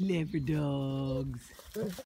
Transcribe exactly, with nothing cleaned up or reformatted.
Clever dogs.